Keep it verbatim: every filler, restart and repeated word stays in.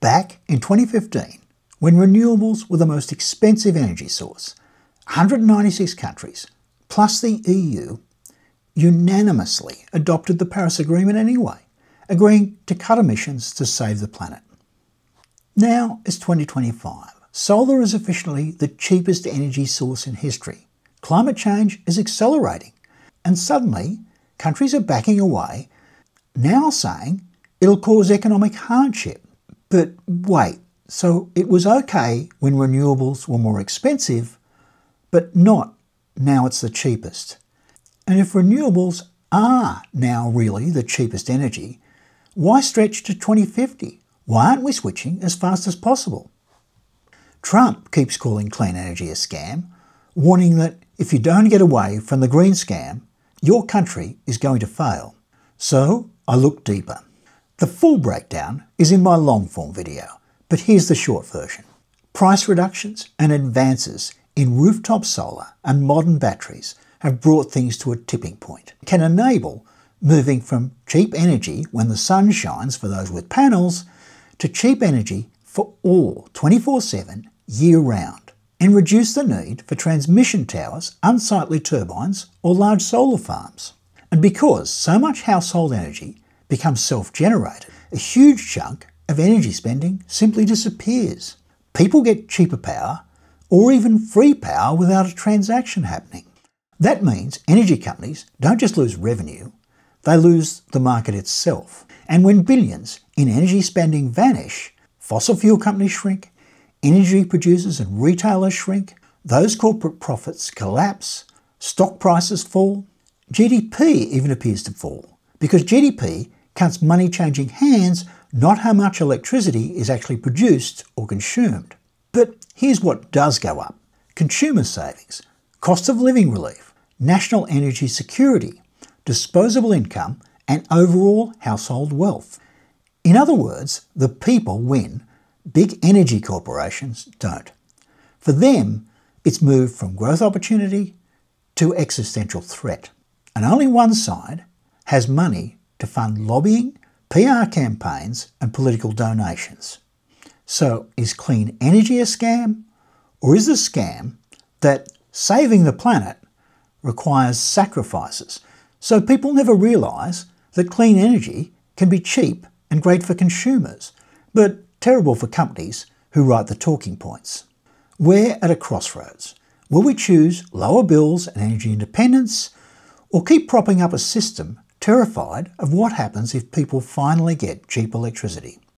Back in twenty fifteen, when renewables were the most expensive energy source, one hundred ninety-six countries, plus the E U, unanimously adopted the Paris Agreement anyway, agreeing to cut emissions to save the planet. Now it's twenty twenty-five. Solar is officially the cheapest energy source in history. Climate change is accelerating, and suddenly countries are backing away, now saying it'll cause economic hardship. But wait, so it was okay when renewables were more expensive, but not now it's the cheapest. And if renewables are now really the cheapest energy, why stretch to twenty fifty? Why aren't we switching as fast as possible? Trump keeps calling clean energy a scam, warning that if you don't get away from the green scam, your country is going to fail. So I look deeper. The full breakdown is in my long-form video, but here's the short version. Price reductions and advances in rooftop solar and modern batteries have brought things to a tipping point. It can enable moving from cheap energy when the sun shines for those with panels to cheap energy for all twenty-four seven year-round, and reduce the need for transmission towers, unsightly turbines or large solar farms. And because so much household energy becomes self-generated, a huge chunk of energy spending simply disappears. People get cheaper power or even free power without a transaction happening. That means energy companies don't just lose revenue, they lose the market itself. And when billions in energy spending vanish, fossil fuel companies shrink, energy producers and retailers shrink, those corporate profits collapse, stock prices fall, G D P even appears to fall, because G D P counts money changing hands, not how much electricity is actually produced or consumed. But here's what does go up: consumer savings, cost of living relief, national energy security, disposable income, and overall household wealth. In other words, the people win, big energy corporations don't. For them, it's moved from growth opportunity to existential threat. And only one side has money to fund lobbying, P R campaigns, and political donations. So is clean energy a scam? Or is the scam that saving the planet requires sacrifices, so people never realise that clean energy can be cheap and great for consumers, but terrible for companies who write the talking points? We're at a crossroads. Will we choose lower bills and energy independence, or keep propping up a system terrified of what happens if people finally get cheap electricity?